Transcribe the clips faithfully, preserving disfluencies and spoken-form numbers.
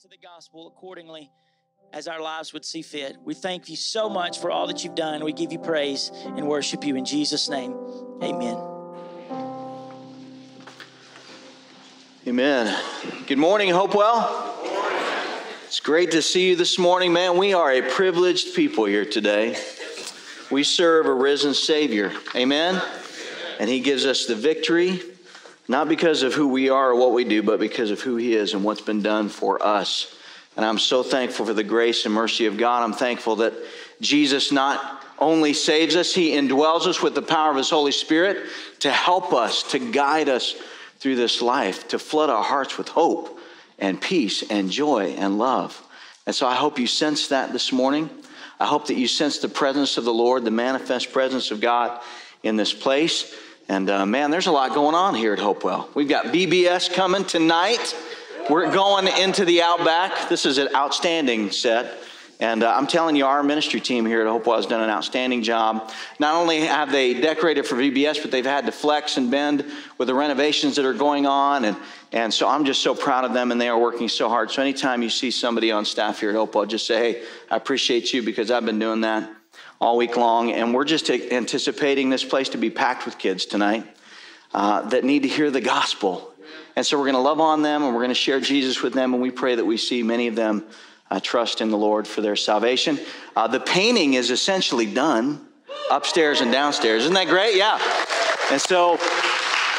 to the gospel accordingly as our lives would see fit. We thank you so much for all that you've done. We give you praise and worship you in Jesus' name. Amen. Amen. Good morning, Hopewell. Good morning. It's great to see you this morning, man. We are a privileged people here today. We serve a risen Savior. Amen. And he gives us the victory, not because of who we are or what we do, but because of who he is and what's been done for us. And I'm so thankful for the grace and mercy of God. I'm thankful that Jesus not only saves us, he indwells us with the power of his Holy Spirit to help us, to guide us through this life, to flood our hearts with hope and peace and joy and love. And so I hope you sense that this morning. I hope that you sense the presence of the Lord, the manifest presence of God in this place. And uh, man, there's a lot going on here at Hopewell. We've got V B S coming tonight. We're going into the Outback. This is an outstanding set. And uh, I'm telling you, our ministry team here at Hopewell has done an outstanding job. Not only have they decorated for V B S, but they've had to flex and bend with the renovations that are going on. And, and so I'm just so proud of them, and they are working so hard. So anytime you see somebody on staff here at Hopewell, just say, hey, I appreciate you because I've been doing that all week long. And we're just anticipating this place to be packed with kids tonight uh, that need to hear the gospel. And so we're going to love on them, and we're going to share Jesus with them, and we pray that we see many of them uh, trust in the Lord for their salvation. Uh, the painting is essentially done upstairs and downstairs. Isn't that great? Yeah. And so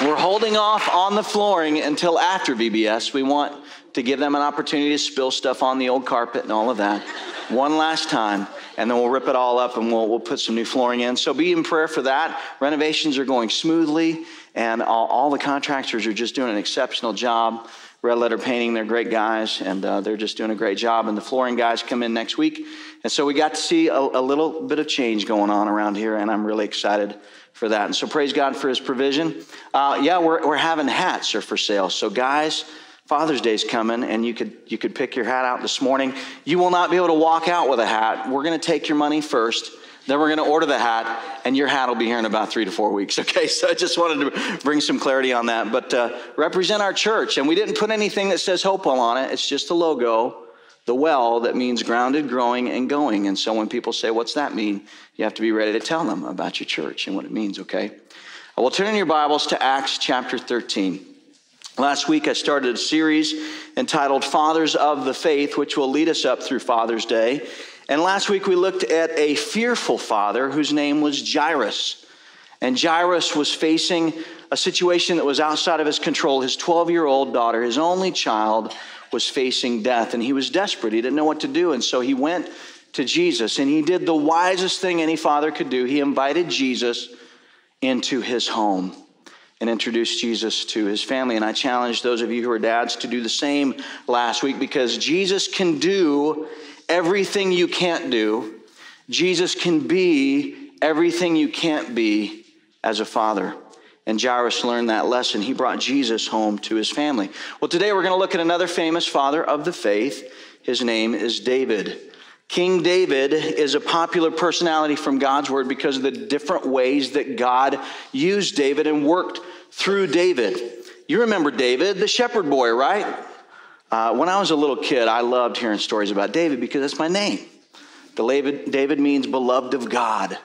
we're holding off on the flooring until after V B S. We want to give them an opportunity to spill stuff on the old carpet and all of that one last time. And then we'll rip it all up and we'll, we'll put some new flooring in. So be in prayer for that. Renovations are going smoothly, and all, all the contractors are just doing an exceptional job. Red Letter Painting, they're great guys, and uh, they're just doing a great job. And the flooring guys come in next week. And so we got to see a, a little bit of change going on around here, and I'm really excited for that. And so praise God for his provision. Uh, yeah, we're, we're having hats are for sale. So guys, Father's Day's coming, and you could you could pick your hat out this morning. You will not be able to walk out with a hat. We're going to take your money first, then we're going to order the hat, and your hat will be here in about three to four weeks, okay? So I just wanted to bring some clarity on that, but uh, represent our church, and we didn't put anything that says Hopewell on it. It's just the logo, the well, that means grounded, growing, and going, and so when people say, what's that mean? You have to be ready to tell them about your church and what it means, okay? Well, turn in your Bibles to Acts chapter thirteen. Last week, I started a series entitled Fathers of the Faith, which will lead us up through Father's Day. And last week, we looked at a fearful father whose name was Jairus. And Jairus was facing a situation that was outside of his control. His twelve-year-old daughter, his only child, was facing death, and he was desperate. He didn't know what to do, and so he went to Jesus, and he did the wisest thing any father could do. He invited Jesus into his home and introduced Jesus to his family. And I challenge those of you who are dads to do the same last week, because Jesus can do everything you can't do. Jesus can be everything you can't be as a father. And Jairus learned that lesson. He brought Jesus home to his family. Well, today we're going to look at another famous father of the faith. His name is David. King David is a popular personality from God's word because of the different ways that God used David and worked through David. You remember David, the shepherd boy, right? Uh, when I was a little kid, I loved hearing stories about David because that's my name. David, David means beloved of God.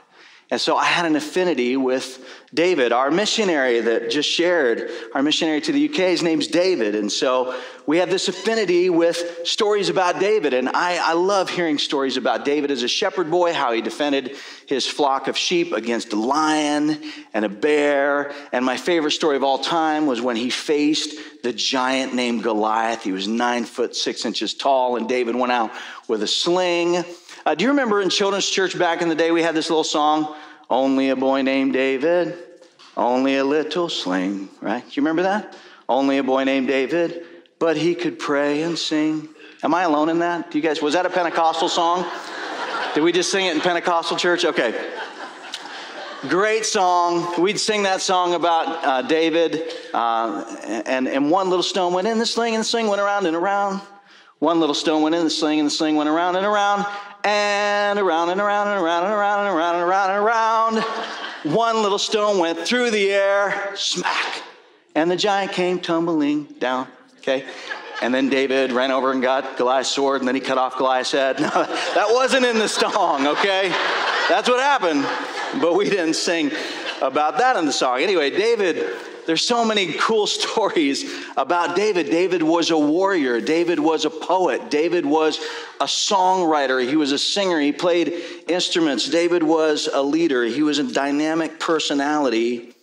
And so I had an affinity with David. Our missionary that just shared, our missionary to the U K, his name's David. And so we have this affinity with stories about David. And I, I love hearing stories about David as a shepherd boy, how he defended his flock of sheep against a lion and a bear. And my favorite story of all time was when he faced the giant named Goliath. He was nine foot six inches tall, and David went out with a sling. Uh, do you remember in children's church back in the day, we had this little song, Only a Boy Named David, Only a Little Sling, right? Do you remember that? Only a boy named David, but he could pray and sing. Am I alone in that? Do you guys, was that a Pentecostal song? Did we just sing it in Pentecostal church? Okay. Great song. We'd sing that song about uh, David, uh, and, and one little stone went in the sling, and the sling went around and around. One little stone went in the sling, and the sling went around and around, and around and around and around and around and around and around and around. And around. One little stone went through the air, smack, and the giant came tumbling down, okay? and then David ran over and got Goliath's sword, and then he cut off Goliath's head. No, that wasn't in the song, okay? That's what happened, but we didn't sing about that in the song. Anyway, David, there's so many cool stories about David. David was a warrior. David was a poet. David was a songwriter. He was a singer. He played instruments. David was a leader. He was a dynamic personality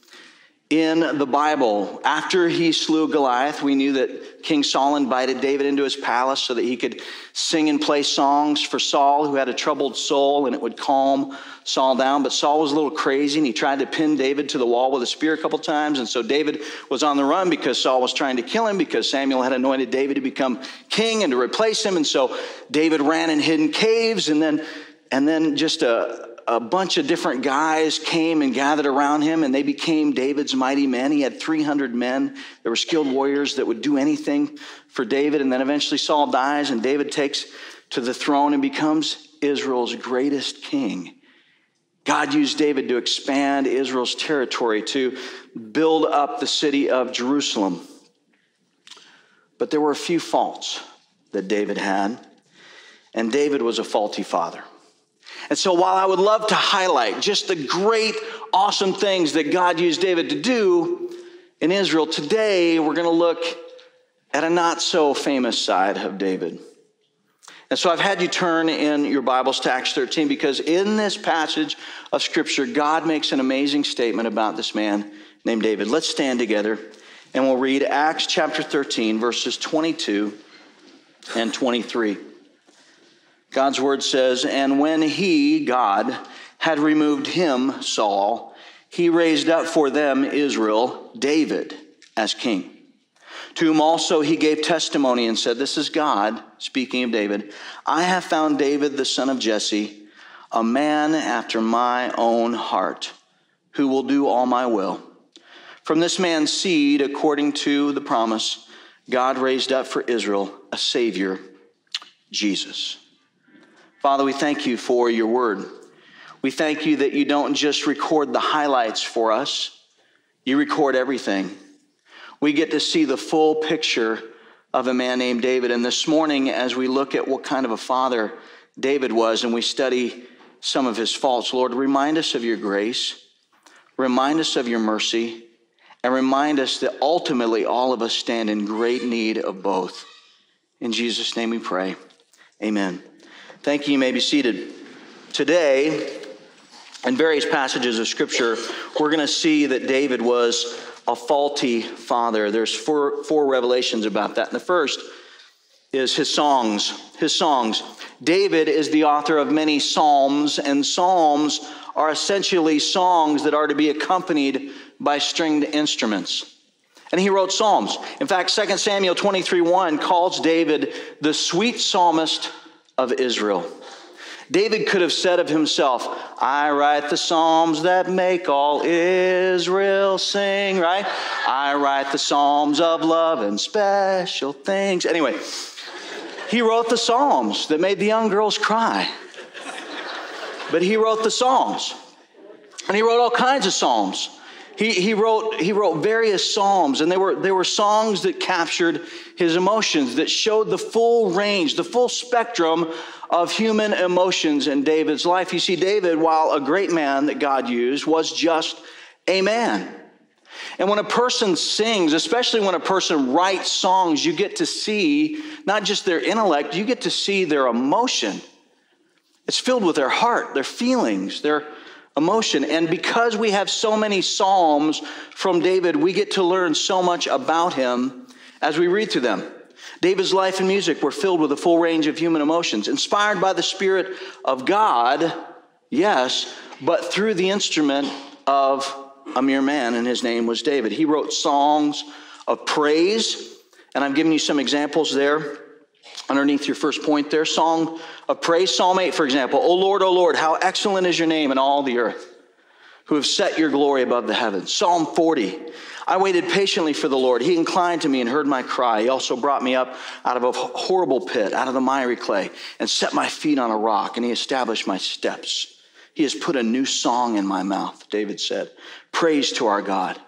in the Bible. After he slew Goliath, we knew that King Saul invited David into his palace so that he could sing and play songs for Saul, who had a troubled soul, and it would calm Saul down. But Saul was a little crazy, and he tried to pin David to the wall with a spear a couple times. And so David was on the run because Saul was trying to kill him, because Samuel had anointed David to become king and to replace him. And so David ran and hid in caves, and then, and then just a A bunch of different guys came and gathered around him, and they became David's mighty men. He had three hundred men that were skilled warriors that would do anything for David. And then eventually Saul dies, and David takes to the throne and becomes Israel's greatest king. God used David to expand Israel's territory, to build up the city of Jerusalem. But there were a few faults that David had, and David was a faulty father. And so while I would love to highlight just the great, awesome things that God used David to do in Israel, today we're going to look at a not-so-famous side of David. And so I've had you turn in your Bibles to Acts thirteen, because in this passage of Scripture, God makes an amazing statement about this man named David. Let's stand together, and we'll read Acts chapter thirteen, verses twenty-two and twenty-three. God's word says, "And when he, God, had removed him, Saul, he raised up for them, Israel, David as king, to whom also he gave testimony and said," this is God speaking of David, "I have found David, the son of Jesse, a man after my own heart, who will do all my will. From this man's seed, according to the promise, God raised up for Israel a Savior, Jesus." Father, we thank you for your word. We thank you that you don't just record the highlights for us. You record everything. We get to see the full picture of a man named David. And this morning, as we look at what kind of a father David was and we study some of his faults, Lord, remind us of your grace, remind us of your mercy, and remind us that ultimately all of us stand in great need of both. In Jesus' name we pray. Amen. Thank you. You may be seated. Today, in various passages of Scripture, we're going to see that David was a faulty father. There's four, four revelations about that. And the first is his songs. His songs. David is the author of many psalms, and psalms are essentially songs that are to be accompanied by stringed instruments. And he wrote psalms. In fact, Second Samuel twenty-three one calls David the sweet psalmist of Israel. David could have said of himself, "I write the psalms that make all Israel sing," right? "I write the psalms of love and special things." Anyway, he wrote the psalms that made the young girls cry. But he wrote the psalms. And he wrote all kinds of psalms. He, he, wrote, he wrote various psalms, and they were, they were songs that captured his emotions, that showed the full range, the full spectrum of human emotions in David's life. You see, David, while a great man that God used, was just a man. And when a person sings, especially when a person writes songs, you get to see not just their intellect, you get to see their emotion. It's filled with their heart, their feelings, their emotion. And because we have so many psalms from David, we get to learn so much about him as we read through them. David's life and music were filled with a full range of human emotions, inspired by the Spirit of God, yes, but through the instrument of a mere man, and his name was David. He wrote songs of praise, and I've given you some examples there underneath your first point there. Song of praise, Psalm eight, for example. "O Lord, O Lord, how excellent is your name in all the earth, who have set your glory above the heavens." Psalm forty, "I waited patiently for the Lord. He inclined to me and heard my cry. He also brought me up out of a horrible pit, out of the miry clay, and set my feet on a rock, and he established my steps. He has put a new song in my mouth," David said. "Praise to our God."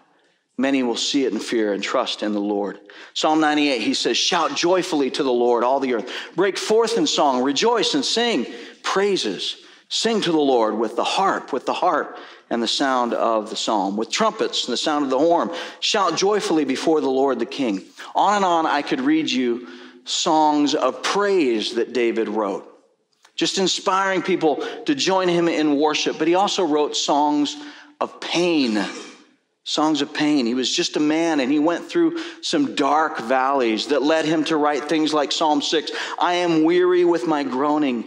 Many will see it in fear and trust in the Lord. Psalm ninety-eight, he says, shout joyfully to the Lord, all the earth. Break forth in song, rejoice and sing praises. Sing to the Lord with the harp, with the harp and the sound of the psalm, with trumpets and the sound of the horn. Shout joyfully before the Lord the King. On and on I could read you songs of praise that David wrote, just inspiring people to join him in worship. But he also wrote songs of pain, songs of pain. He was just a man, and he went through some dark valleys that led him to write things like Psalm six, I am weary with my groaning.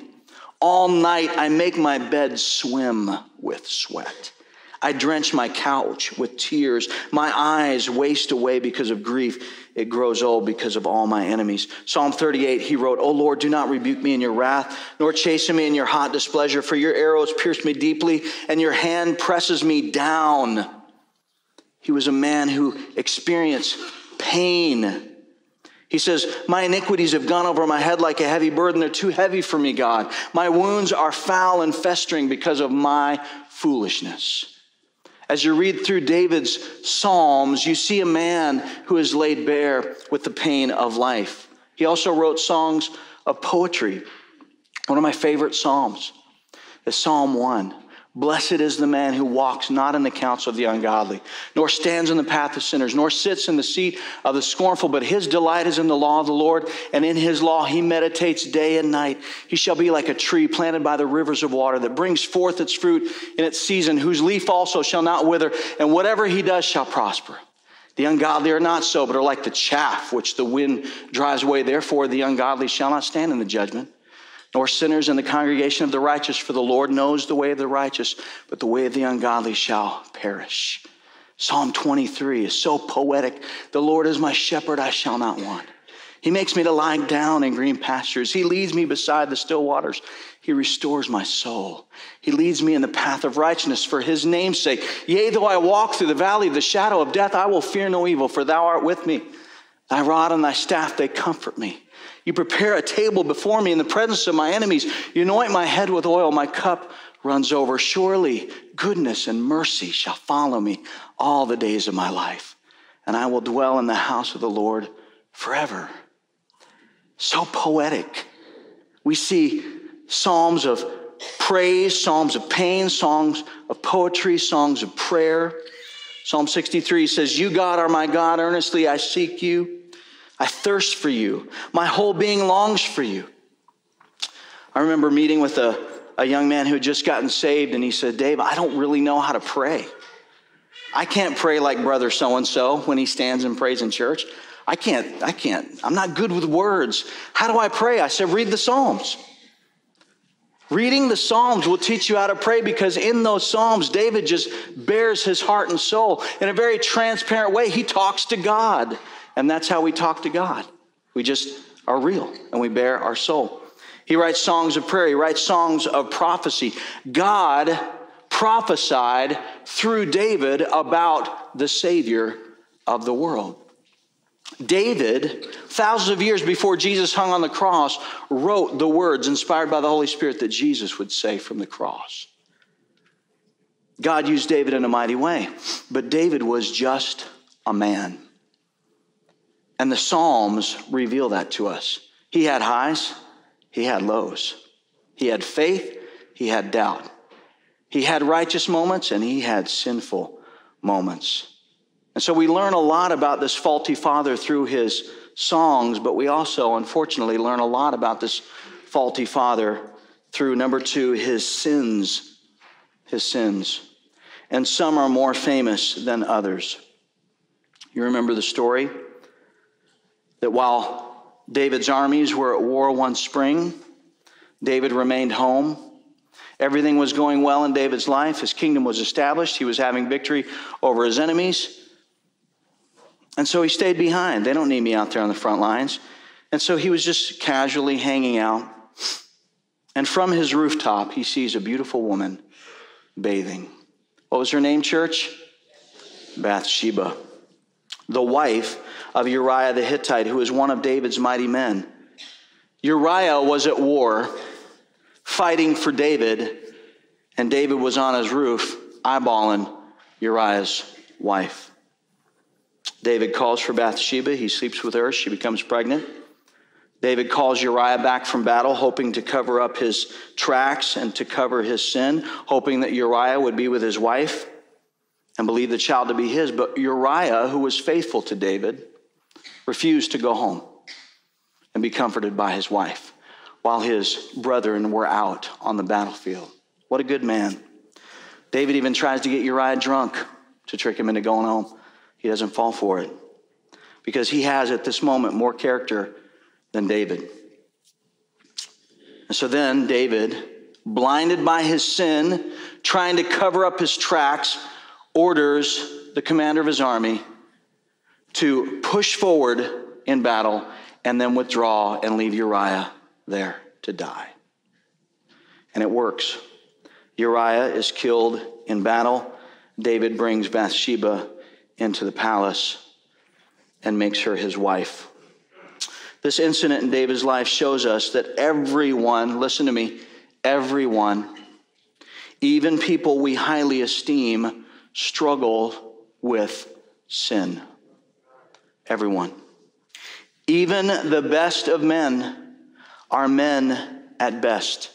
All night I make my bed swim with sweat. I drench my couch with tears. My eyes waste away because of grief. It grows old because of all my enemies. Psalm thirty-eight, he wrote, O Lord, do not rebuke me in your wrath, nor chasten me in your hot displeasure, for your arrows pierce me deeply, and your hand presses me down. He was a man who experienced pain. He says, my iniquities have gone over my head like a heavy burden. They're too heavy for me, God. My wounds are foul and festering because of my foolishness. As you read through David's Psalms, you see a man who is laid bare with the pain of life. He also wrote songs of poetry. One of my favorite Psalms is Psalm one. Blessed is the man who walks not in the counsel of the ungodly, nor stands in the path of sinners, nor sits in the seat of the scornful, but his delight is in the law of the Lord, and in his law he meditates day and night. He shall be like a tree planted by the rivers of water that brings forth its fruit in its season, whose leaf also shall not wither, and whatever he does shall prosper. The ungodly are not so, but are like the chaff which the wind drives away. Therefore the ungodly shall not stand in the judgment, nor sinners in the congregation of the righteous, for the Lord knows the way of the righteous, but the way of the ungodly shall perish. Psalm twenty-three is so poetic. The Lord is my shepherd, I shall not want. He makes me to lie down in green pastures. He leads me beside the still waters. He restores my soul. He leads me in the path of righteousness for his name's sake. Yea, though I walk through the valley of the shadow of death, I will fear no evil, for thou art with me. Thy rod and thy staff, they comfort me. You prepare a table before me in the presence of my enemies. You anoint my head with oil. My cup runs over. Surely goodness and mercy shall follow me all the days of my life, and I will dwell in the house of the Lord forever. So poetic. We see psalms of praise, psalms of pain, songs of poetry, songs of prayer. Psalm sixty-three says, you, God, are my God. Earnestly I seek you. I thirst for you. My whole being longs for you. I remember meeting with a, a young man who had just gotten saved, and he said, Dave, I don't really know how to pray. I can't pray like brother so-and-so when he stands and prays in church. I can't, I can't. I'm not good with words. How do I pray? I said, read the Psalms. Reading the Psalms will teach you how to pray, because in those Psalms, David just bears his heart and soul. In a very transparent way, he talks to God. And that's how we talk to God. We just are real, and we bear our soul. He writes songs of prayer. He writes songs of prophecy. God prophesied through David about the Savior of the world. David, thousands of years before Jesus hung on the cross, wrote the words inspired by the Holy Spirit that Jesus would say from the cross. God used David in a mighty way, but David was just a man. And the Psalms reveal that to us. He had highs, he had lows. He had faith, he had doubt. He had righteous moments, and he had sinful moments. And so we learn a lot about this faulty father through his songs, but we also, unfortunately, learn a lot about this faulty father through, number two, his sins. His sins. And some are more famous than others. You remember the story? That while David's armies were at war one spring, David remained home. Everything was going well in David's life. His kingdom was established. He was having victory over his enemies. And so he stayed behind. They don't need me out there on the front lines. And so he was just casually hanging out. And from his rooftop, he sees a beautiful woman bathing. What was her name, church? Bathsheba, the wife of Uriah the Hittite, who is one of David's mighty men. Uriah was at war, fighting for David, and David was on his roof, eyeballing Uriah's wife. David calls for Bathsheba. He sleeps with her. She becomes pregnant. David calls Uriah back from battle, hoping to cover up his tracks and to cover his sin, hoping that Uriah would be with his wife and believe the child to be his. But Uriah, who was faithful to David, refused to go home and be comforted by his wife while his brethren were out on the battlefield. What a good man. David even tries to get Uriah drunk to trick him into going home. He doesn't fall for it because he has at this moment more character than David. And so then David, blinded by his sin, trying to cover up his tracks, orders the commander of his army to push forward in battle and then withdraw and leave Uriah there to die. And it works. Uriah is killed in battle. David brings Bathsheba into the palace and makes her his wife. This incident in David's life shows us that everyone, listen to me, everyone, even people we highly esteem, struggle with sin. Everyone. Even the best of men are men at best.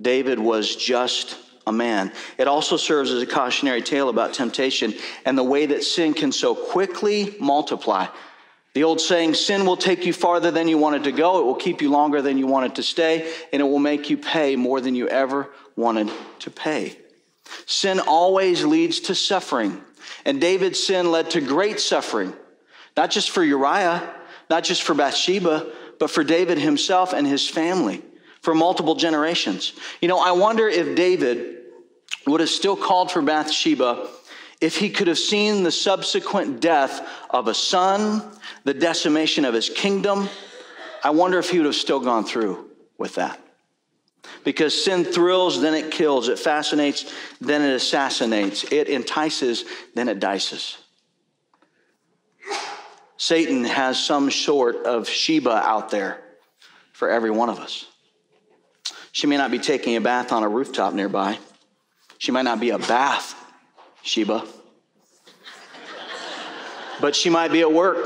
David was just a man. It also serves as a cautionary tale about temptation and the way that sin can so quickly multiply. The old saying, sin will take you farther than you wanted to go. It will keep you longer than you wanted to stay. And it will make you pay more than you ever wanted to pay. Sin always leads to suffering. And David's sin led to great suffering. Not just for Uriah, not just for Bathsheba, but for David himself and his family for multiple generations. You know, I wonder if David would have still called for Bathsheba if he could have seen the subsequent death of a son, the decimation of his kingdom. I wonder if he would have still gone through with that. Because sin thrills, then it kills. It fascinates, then it assassinates. It entices, then it dices. Satan has some sort of Sheba out there for every one of us. She may not be taking a bath on a rooftop nearby. She might not be a bath Sheba. But she might be at work.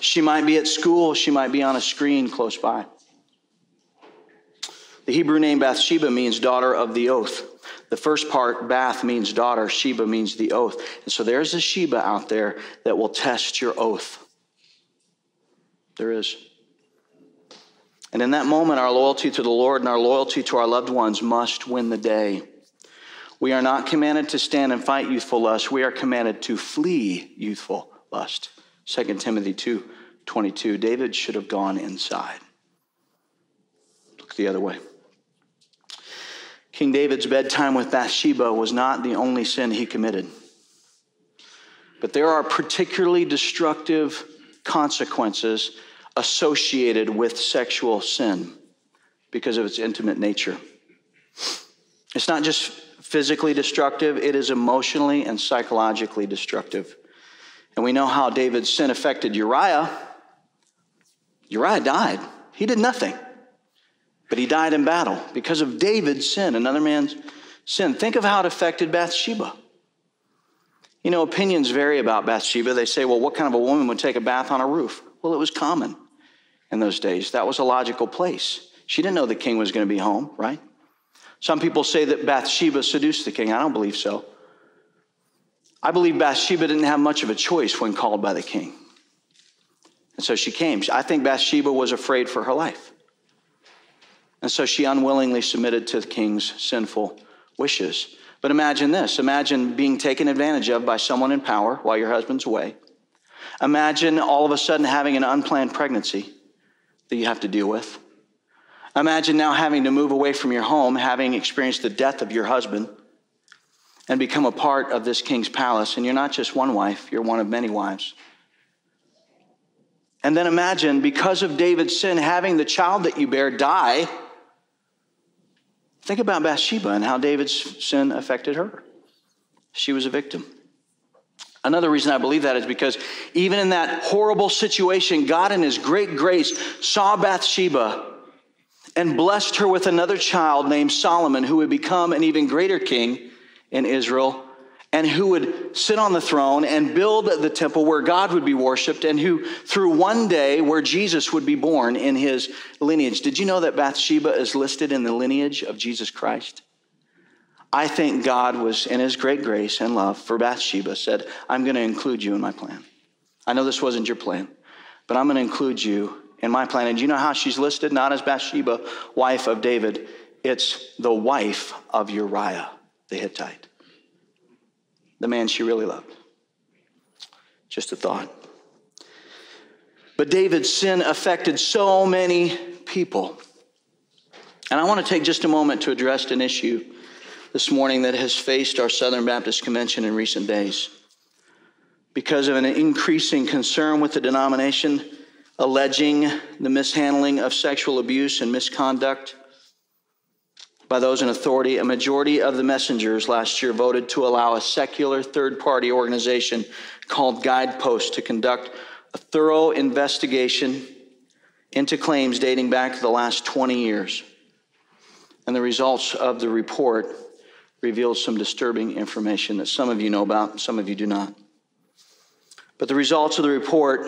She might be at school. She might be on a screen close by. The Hebrew name Bathsheba means daughter of the oath. The first part, Bath, means daughter. Sheba means the oath. And so there's a Sheba out there that will test your oath. There is. And in that moment, our loyalty to the Lord and our loyalty to our loved ones must win the day. We are not commanded to stand and fight youthful lust. We are commanded to flee youthful lust. Second Timothy two twenty-two. David should have gone inside. Look the other way. King David's bedtime with Bathsheba was not the only sin he committed. But there are particularly destructive consequences associated with sexual sin because of its intimate nature. It's not just physically destructive, it is emotionally and psychologically destructive. And we know how David's sin affected Uriah. Uriah died. He did nothing, but he died in battle because of David's sin, another man's sin. Think of how it affected Bathsheba. You know, opinions vary about Bathsheba. They say, well, what kind of a woman would take a bath on a roof? Well, it was common in those days. That was a logical place. She didn't know the king was going to be home, right? Some people say that Bathsheba seduced the king. I don't believe so. I believe Bathsheba didn't have much of a choice when called by the king. And so she came. I think Bathsheba was afraid for her life. And so she unwillingly submitted to the king's sinful wishes. But imagine this. Imagine being taken advantage of by someone in power while your husband's away. Imagine all of a sudden having an unplanned pregnancy that you have to deal with. Imagine now having to move away from your home, having experienced the death of your husband, and become a part of this king's palace. And you're not just one wife, you're one of many wives. And then imagine, because of David's sin, having the child that you bear die. Think about Bathsheba and how David's sin affected her. She was a victim. Another reason I believe that is because even in that horrible situation, God in his great grace saw Bathsheba and blessed her with another child named Solomon, who would become an even greater king in Israel and who would sit on the throne and build the temple where God would be worshiped, and who through one day where Jesus would be born in his lineage. Did you know that Bathsheba is listed in the lineage of Jesus Christ? I think God was, in his great grace and love for Bathsheba, said, I'm going to include you in my plan. I know this wasn't your plan, but I'm going to include you in my plan. And do you know how she's listed? Not as Bathsheba, wife of David. It's the wife of Uriah, the Hittite, the man she really loved. Just a thought. But David's sin affected so many people. And I want to take just a moment to address an issue this morning that has faced our Southern Baptist Convention in recent days. Because of an increasing concern with the denomination alleging the mishandling of sexual abuse and misconduct by those in authority, a majority of the messengers last year voted to allow a secular third-party organization called Guidepost to conduct a thorough investigation into claims dating back to the last twenty years. And the results of the report revealed some disturbing information that some of you know about and some of you do not. But the results of the report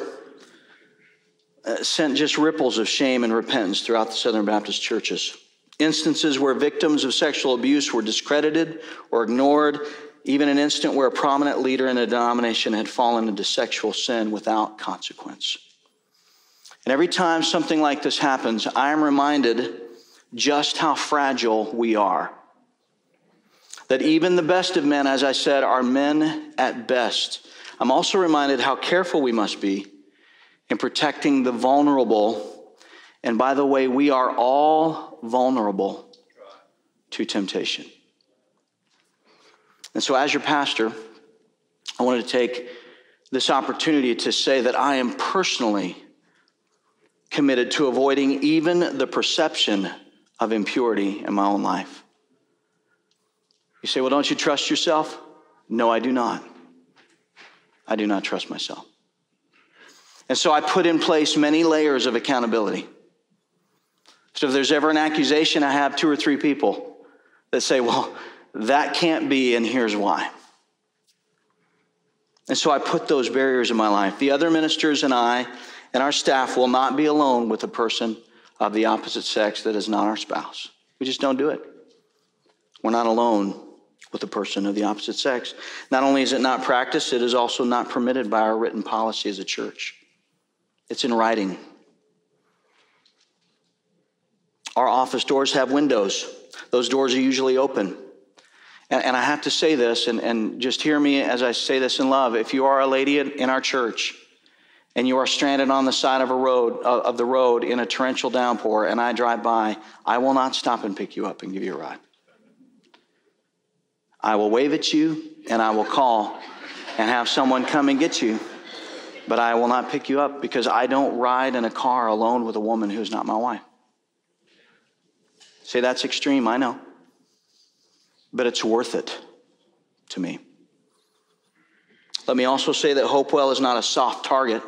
sent just ripples of shame and repentance throughout the Southern Baptist churches. Instances where victims of sexual abuse were discredited or ignored, even an incident where a prominent leader in a denomination had fallen into sexual sin without consequence. And every time something like this happens, I am reminded just how fragile we are. That even the best of men, as I said, are men at best. I'm also reminded how careful we must be in protecting the vulnerable. And by the way, we are all vulnerable to temptation. And so as your pastor, I wanted to take this opportunity to say that I am personally committed to avoiding even the perception of impurity in my own life. You say, well, don't you trust yourself? No, I do not. I do not trust myself. And so I put in place many layers of accountability. So if there's ever an accusation, I have two or three people that say, well, that can't be, and here's why. And so I put those barriers in my life. The other ministers and I and our staff will not be alone with a person of the opposite sex that is not our spouse. We just don't do it. We're not alone with a person of the opposite sex. Not only is it not practiced, it is also not permitted by our written policy as a church. It's in writing. Our office doors have windows. Those doors are usually open. And, and I have to say this, and, and just hear me as I say this in love. If you are a lady in our church, and you are stranded on the side of a road of the road in a torrential downpour, and I drive by, I will not stop and pick you up and give you a ride. I will wave at you, and I will call and have someone come and get you, but I will not pick you up because I don't ride in a car alone with a woman who's not my wife. See, that's extreme, I know, but it's worth it to me. Let me also say that Hopewell is not a soft target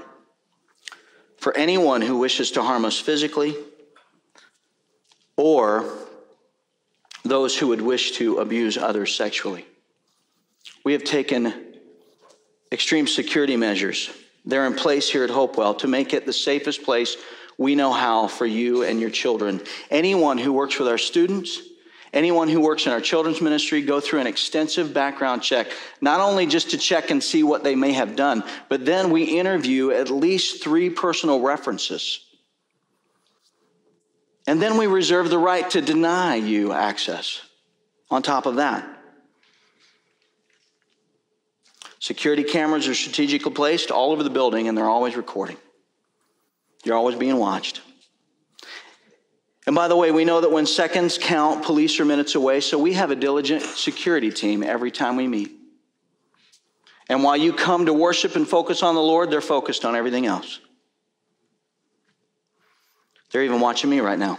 for anyone who wishes to harm us physically or those who would wish to abuse others sexually. We have taken extreme security measures. They're in place here at Hopewell to make it the safest place we know how for you and your children. Anyone who works with our students, anyone who works in our children's ministry, go through an extensive background check, not only just to check and see what they may have done, but then we interview at least three personal references. And then we reserve the right to deny you access on top of that. Security cameras are strategically placed all over the building, and they're always recording. You're always being watched. And by the way, we know that when seconds count, police are minutes away, so we have a diligent security team every time we meet. And while you come to worship and focus on the Lord, they're focused on everything else. They're even watching me right now.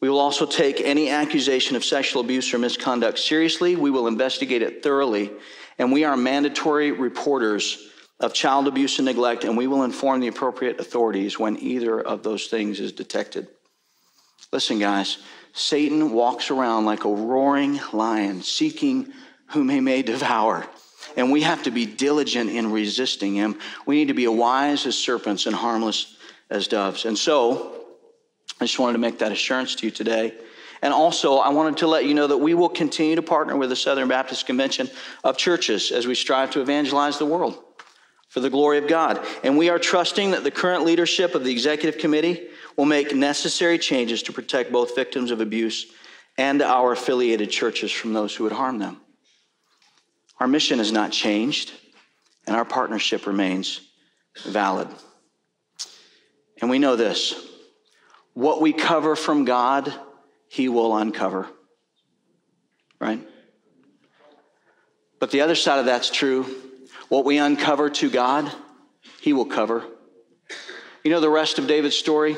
We will also take any accusation of sexual abuse or misconduct seriously. We will investigate it thoroughly, and we are mandatory reporters of child abuse and neglect, and we will inform the appropriate authorities when either of those things is detected. Listen, guys, Satan walks around like a roaring lion, seeking whom he may devour. And we have to be diligent in resisting him. We need to be wise as serpents and harmless as doves. And so, I just wanted to make that assurance to you today. And also, I wanted to let you know that we will continue to partner with the Southern Baptist Convention of Churches as we strive to evangelize the world for the glory of God. And we are trusting that the current leadership of the executive committee will make necessary changes to protect both victims of abuse and our affiliated churches from those who would harm them. Our mission has not changed, and our partnership remains valid. And we know this: what we cover from God, he will uncover, right? But the other side of that's true. What we uncover to God, he will cover. You know the rest of David's story?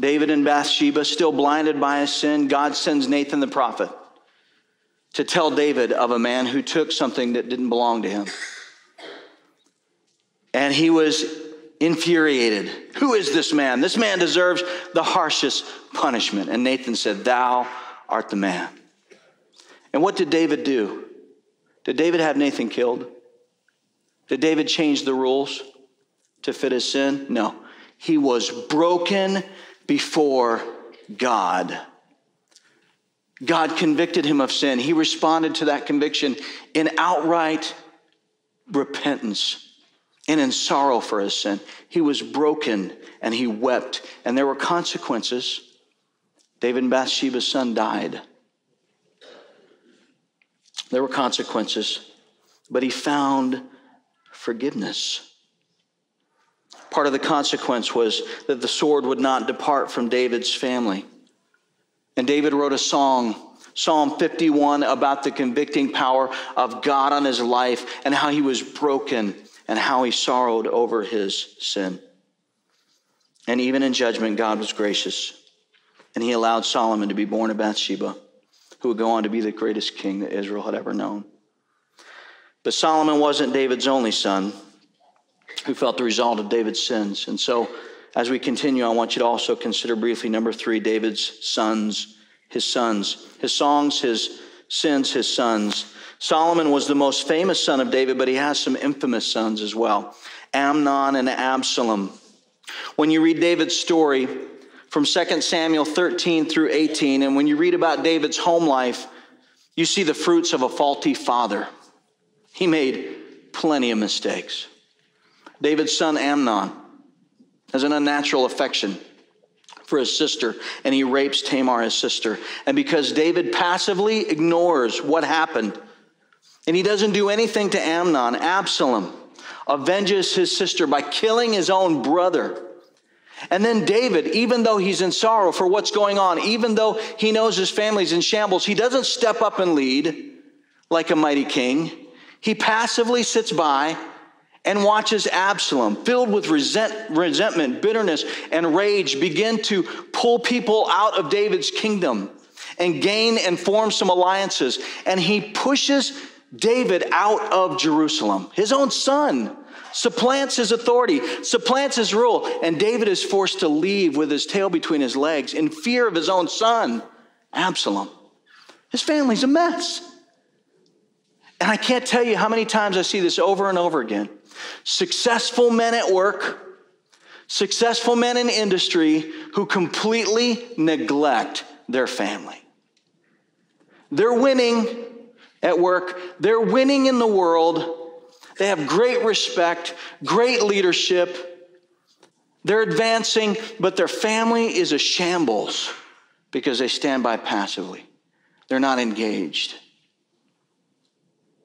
David and Bathsheba, still blinded by his sin, God sends Nathan the prophet to tell David of a man who took something that didn't belong to him. And he was infuriated. Who is this man? This man deserves the harshest punishment. And Nathan said, thou art the man. And what did David do? Did David have Nathan killed? Did David change the rules to fit his sin? No. He was broken before God. God convicted him of sin. He responded to that conviction in outright repentance and in sorrow for his sin. He was broken and he wept, and there were consequences. David and Bathsheba's son died. There were consequences, but he found forgiveness. Part of the consequence was that the sword would not depart from David's family. And David wrote a song, Psalm fifty-one, about the convicting power of God on his life and how he was broken and how he sorrowed over his sin. And even in judgment, God was gracious. And he allowed Solomon to be born of Bathsheba, who would go on to be the greatest king that Israel had ever known. But Solomon wasn't David's only son who felt the result of David's sins. And so, as we continue, I want you to also consider briefly number three, David's sons, his sons, his songs, his sins, his sons. Solomon was the most famous son of David, but he has some infamous sons as well, Amnon and Absalom. When you read David's story from Second Samuel thirteen through eighteen, and when you read about David's home life, you see the fruits of a faulty father. He made plenty of mistakes. David's son Amnon has an unnatural affection for his sister, and he rapes Tamar, his sister. And because David passively ignores what happened, and he doesn't do anything to Amnon, Absalom avenges his sister by killing his own brother. And then David, even though he's in sorrow for what's going on, even though he knows his family's in shambles, he doesn't step up and lead like a mighty king. He passively sits by and watches Absalom, filled with resent, resentment, bitterness, and rage, begin to pull people out of David's kingdom and gain and form some alliances. And he pushes David out of Jerusalem. His own son supplants his authority, supplants his rule, and David is forced to leave with his tail between his legs in fear of his own son, Absalom. His family's a mess. And I can't tell you how many times I see this over and over again. Successful men at work, successful men in industry who completely neglect their family. They're winning at work. They're winning in the world. They have great respect, great leadership. They're advancing, but their family is a shambles because they stand by passively. They're not engaged.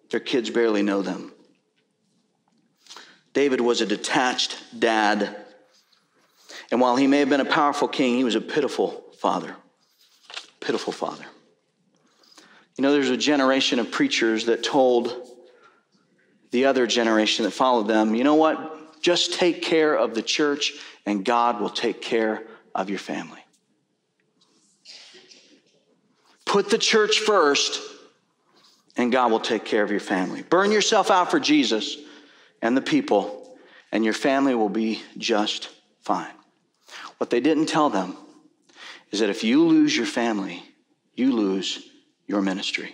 Their kids barely know them. David was a detached dad. And while he may have been a powerful king, he was a pitiful father. Pitiful father. You know, there's a generation of preachers that told the other generation that followed them, you know what? Just take care of the church and God will take care of your family. Put the church first and God will take care of your family. Burn yourself out for Jesus and the people, and your family will be just fine. What they didn't tell them is that if you lose your family, you lose your ministry.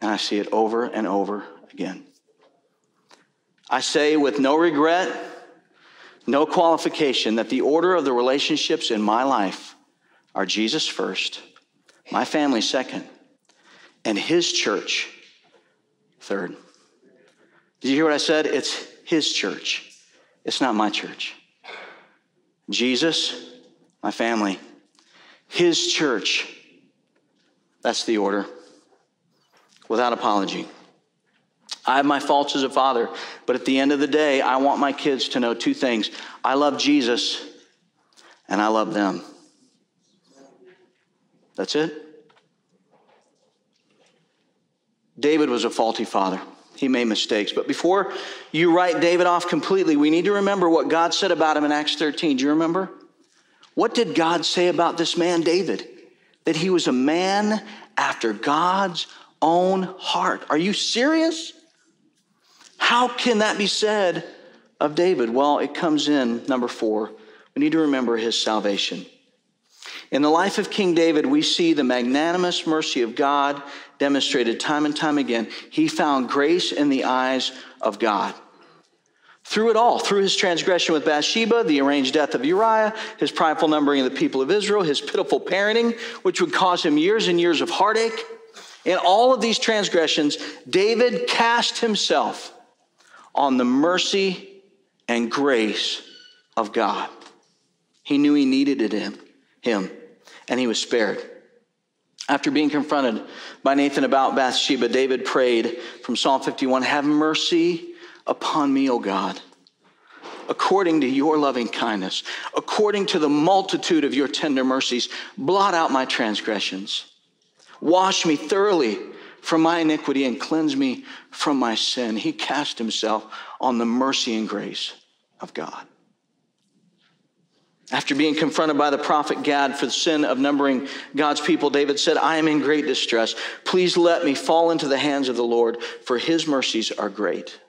And I see it over and over again. I say with no regret, no qualification, that the order of the relationships in my life are Jesus first, my family second, and his church third. Did you hear what I said? It's his church. It's not my church. Jesus, my family, his church. That's the order. Without apology. I have my faults as a father, but at the end of the day, I want my kids to know two things. I love Jesus, and I love them. That's it. David was a faulty father. He made mistakes. But before you write David off completely, we need to remember what God said about him in Acts thirteen. Do you remember? What did God say about this man, David? That he was a man after God's own heart. Are you serious? How can that be said of David? Well, it comes in, number four. We need to remember his salvation. In the life of King David, we see the magnanimous mercy of God demonstrated time and time again. He found grace in the eyes of God. Through it all, through his transgression with Bathsheba, the arranged death of Uriah, his prideful numbering of the people of Israel, his pitiful parenting, which would cause him years and years of heartache. In all of these transgressions, David cast himself on the mercy and grace of God. He knew he needed it in him, and he was spared. After being confronted by Nathan about Bathsheba, David prayed from Psalm fifty-one, "Have mercy upon me, O God, according to your loving kindness, according to the multitude of your tender mercies, blot out my transgressions. Wash me thoroughly from my iniquity and cleanse me from my sin." He cast himself on the mercy and grace of God. After being confronted by the prophet Gad for the sin of numbering God's people, David said, "I am in great distress. Please let me fall into the hands of the Lord, for his mercies are great."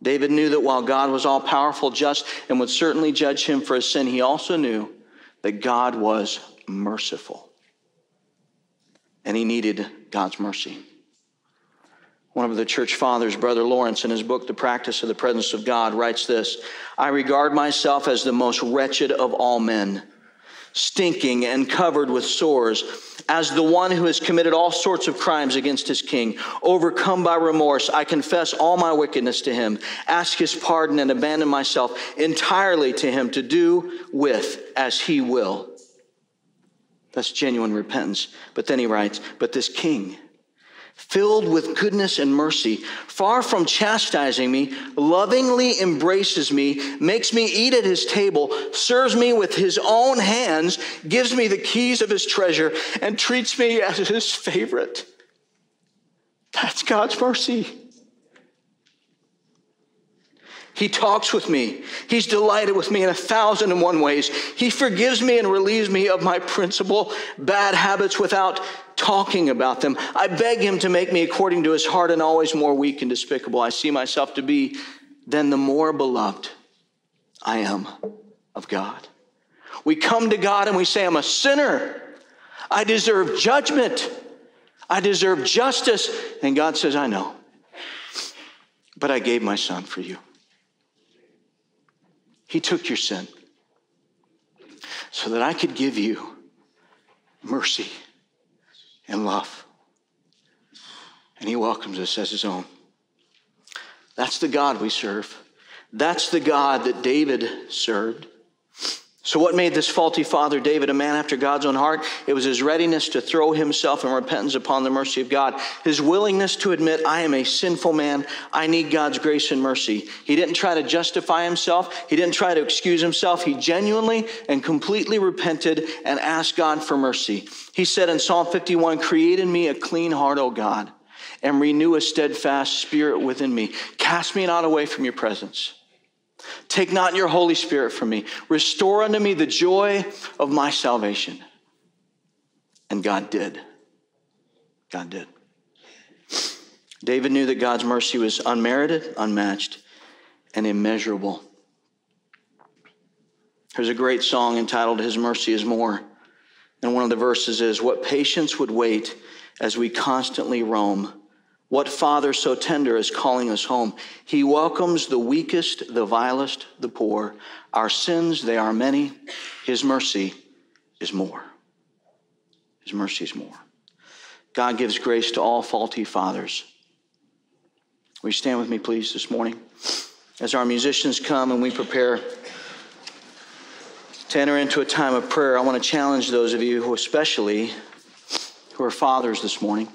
David knew that while God was all-powerful, just, and would certainly judge him for his sin, he also knew that God was merciful. And he needed God's mercy. One of the church fathers, Brother Lawrence, in his book, The Practice of the Presence of God, writes this, "I regard myself as the most wretched of all men, stinking and covered with sores, as the one who has committed all sorts of crimes against his king. Overcome by remorse, I confess all my wickedness to him, ask his pardon, and abandon myself entirely to him to do with as he will." That's genuine repentance. But then he writes, "But this king, filled with goodness and mercy, far from chastising me, lovingly embraces me, makes me eat at his table, serves me with his own hands, gives me the keys of his treasure, and treats me as his favorite." That's God's mercy. "He talks with me. He's delighted with me in a thousand and one ways. He forgives me and relieves me of my principal bad habits without talking about them. I beg him to make me according to his heart and always more weak and despicable. I see myself to be then the more beloved I am of God." We come to God and we say, "I'm a sinner. I deserve judgment. I deserve justice." And God says, "I know, but I gave my son for you. He took your sin so that I could give you mercy and love." And he welcomes us as his own. That's the God we serve. That's the God that David served. So what made this faulty father David a man after God's own heart? It was his readiness to throw himself in repentance upon the mercy of God. His willingness to admit, "I am a sinful man. I need God's grace and mercy." He didn't try to justify himself. He didn't try to excuse himself. He genuinely and completely repented and asked God for mercy. He said in Psalm fifty-one, "Create in me a clean heart, O God, and renew a steadfast spirit within me. Cast me not away from your presence. Take not your Holy Spirit from me. Restore unto me the joy of my salvation." And God did. God did. David knew that God's mercy was unmerited, unmatched, and immeasurable. There's a great song entitled His Mercy is More. And one of the verses is, what patience would wait as we constantly roam. What father so tender is calling us home? He welcomes the weakest, the vilest, the poor. Our sins, they are many. His mercy is more. His mercy is more. God gives grace to all faulty fathers. Will you stand with me, please, this morning? As our musicians come and we prepare to enter into a time of prayer, I want to challenge those of you who especially who are fathers this morning.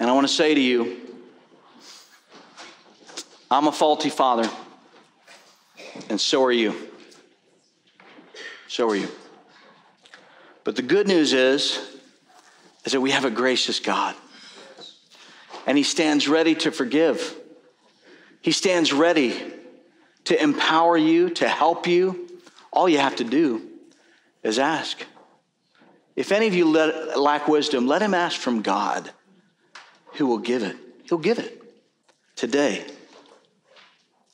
And I want to say to you, I'm a faulty father, and so are you. So are you. But the good news is, is that we have a gracious God. And He stands ready to forgive. He stands ready to empower you, to help you. All you have to do is ask. If any of you let, lack wisdom, let him ask from God, who will give it. He'll give it today.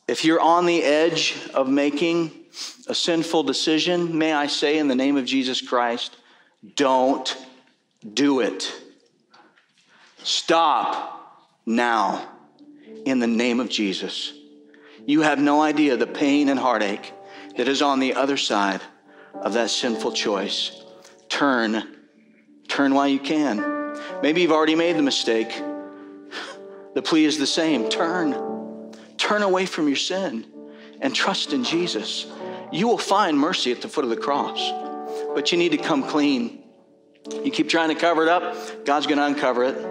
If you're on the edge of making a sinful decision, may I say in the name of Jesus Christ, don't do it. Stop now in the name of Jesus. You have no idea the pain and heartache that is on the other side of that sinful choice. Turn. Turn while you can. Maybe you've already made the mistake. The plea is the same. Turn. Turn away from your sin and trust in Jesus. You will find mercy at the foot of the cross, but you need to come clean. You keep trying to cover it up, God's going to uncover it.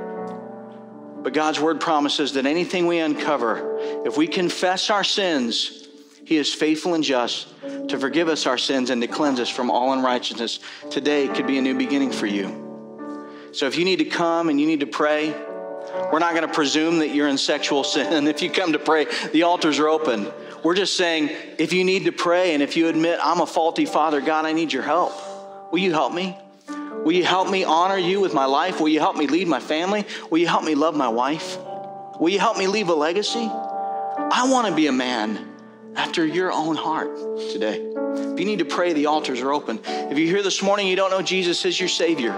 But God's word promises that anything we uncover, if we confess our sins, He is faithful and just to forgive us our sins and to cleanse us from all unrighteousness. Today could be a new beginning for you. So if you need to come and you need to pray, we're not going to presume that you're in sexual sin. If you come to pray, the altars are open. We're just saying, if you need to pray and if you admit, I'm a faulty father, God, I need your help. Will you help me? Will you help me honor you with my life? Will you help me lead my family? Will you help me love my wife? Will you help me leave a legacy? I want to be a man after your own heart today. If you need to pray, the altars are open. If you're here this morning, you don't know Jesus as your Savior,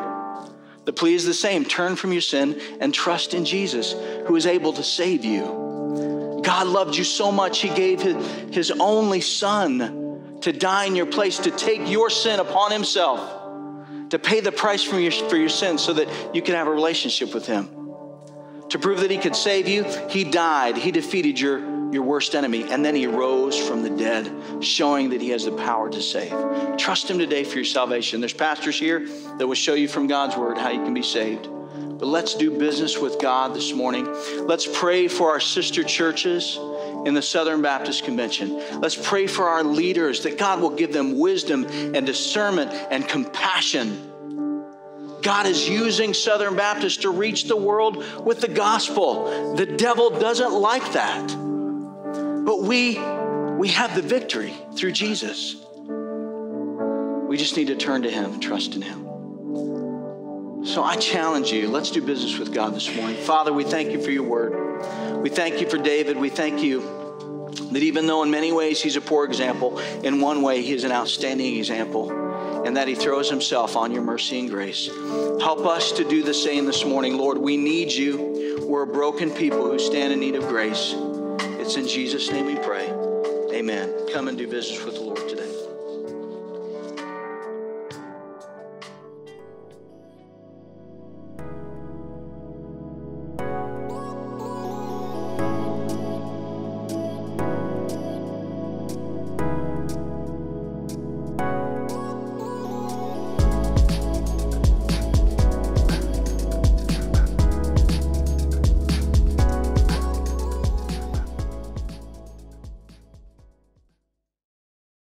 the plea is the same. Turn from your sin and trust in Jesus, who is able to save you. God loved you so much, He gave His, his only Son to die in your place, to take your sin upon Himself, to pay the price for your, for your sins so that you can have a relationship with Him. To prove that He could save you, He died. He defeated your, your worst enemy, and then He rose from the dead, showing that He has the power to save. Trust Him today for your salvation. There's pastors here that will show you from God's word how you can be saved. But let's do business with God this morning. Let's pray for our sister churches in the Southern Baptist Convention. Let's pray for our leaders that God will give them wisdom and discernment and compassion. God is using Southern Baptists to reach the world with the gospel. The devil doesn't like that. But we, we have the victory through Jesus. We just need to turn to Him and trust in Him. So I challenge you, let's do business with God this morning. Father, we thank you for your word. We thank you for David. We thank you that even though in many ways he's a poor example, in one way he is an outstanding example, and that he throws himself on your mercy and grace. Help us to do the same this morning, Lord. We need you. We're a broken people who stand in need of grace. It's in Jesus' name we pray. Amen. Come and do business with the Lord today.